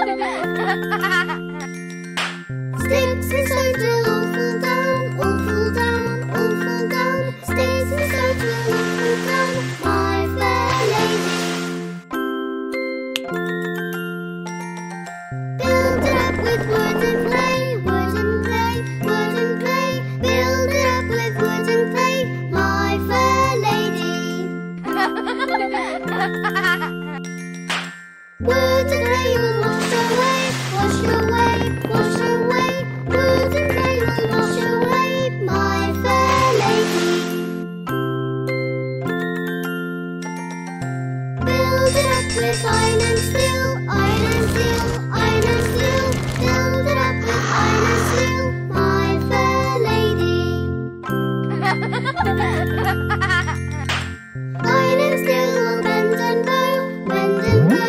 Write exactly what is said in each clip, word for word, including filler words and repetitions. Sticks and stones will all fall down, all fall down, all fall down. Sticks and stones will all fall down, my fair lady. Build it up with wood and clay, wood and clay, wood and clay. Build it up with wood and clay, my fair lady. Wood and clay will wash away, wash away, wash away. Wood and clay will wash away, my fair lady. Build it up with iron and steel, iron and steel, iron and steel. Build it up with iron and steel, my fair lady. Iron and steel will bend and bow, bend and bow.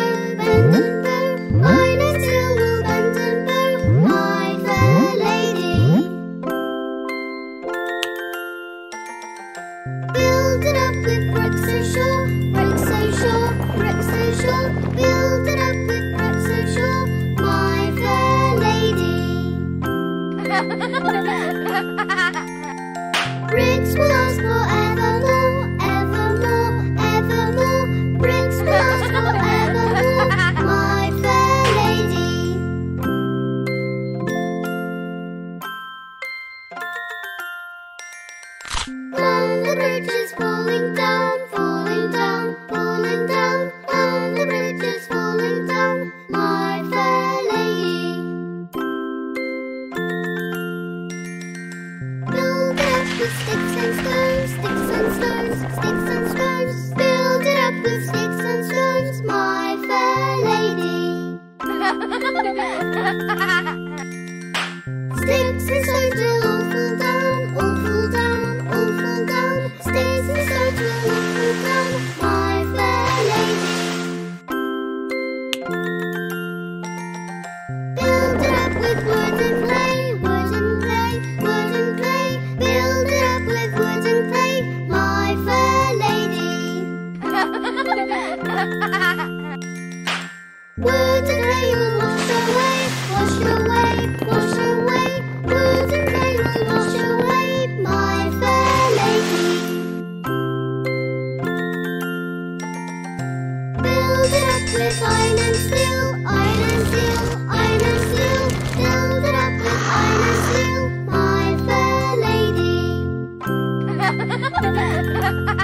Bricks will last forevermore, evermore, evermore. Bricks will last forevermore, my fair lady. London Bridge is falling down, falling down, falling down. London Bridge is falling down, my fair lady. Build it up with sticks and stones, sticks and stones, sticks and stones. Build it up with sticks and stones, my fair lady. Sticks and stones will all fall down, all fall down, all fall down. Sticks and stones will all fall down, my fair lady. Build it up with wood and clay, wood and clay, wood and clay. Build it up with wood and clay, my fair lady. Wood and clay will wash away, wash away, wash away. Wood and clay will wash away, my fair lady.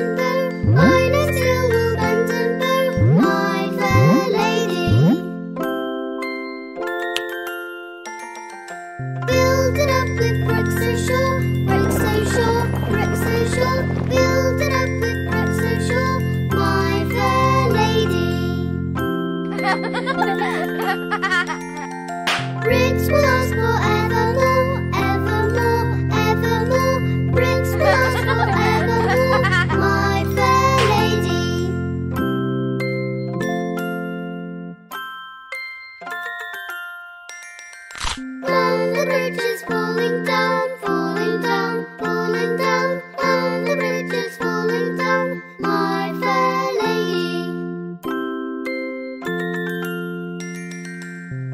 Build it up with iron and steel, iron and steel, iron and steel. Build it up with iron and steel, my fair lady. Iron and steel will bend and bow, bend and bow, bend and bow. Iron and steel will bend and bow, my fair lady. Build it up with bricks and shore, bricks and shore, bricks and shore. Build it up with bricks and shore, my fair lady. Bricks will last forevermore, evermore, evermore. Bricks will last forevermore, my fair lady. London Bridge is falling down, falling down, falling down. London Bridge is falling down, my fair lady.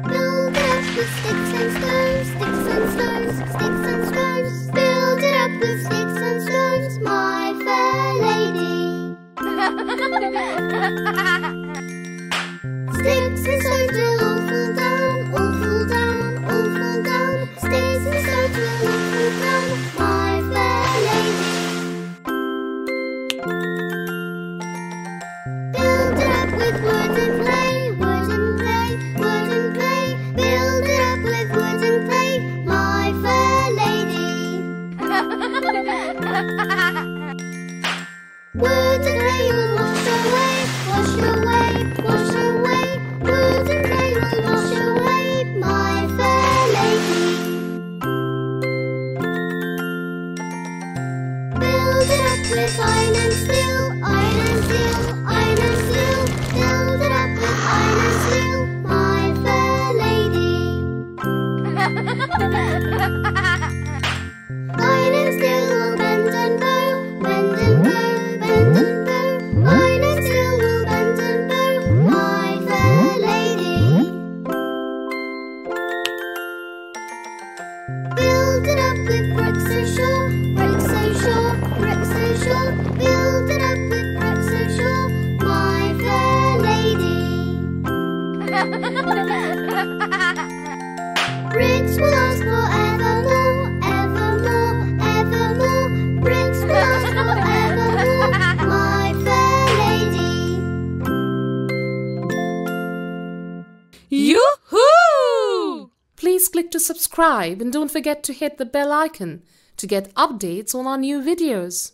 Build it up with sticks and stones, sticks and stones, sticks and stones. Build it up with sticks and stones, my fair lady. Sticks and stones will all fall down, all fall down, all fall down. Sticks and stones will all fall down, my fair lady. Build it up with wood and clay, wood and clay, wood and clay. Build it up with wood and clay, my fair lady. Wood and clay will wash away, wash away, wash away. Wood and clay will wash away, my fair lady. Build it up with iron and steel, iron and steel, iron and steel. Build it up with iron and steel, my fair lady. Iron and steel will bend and bow, bend and bow, bend and bow. Yoo-hoo! Please click to subscribe and don't forget to hit the bell icon to get updates on our new videos.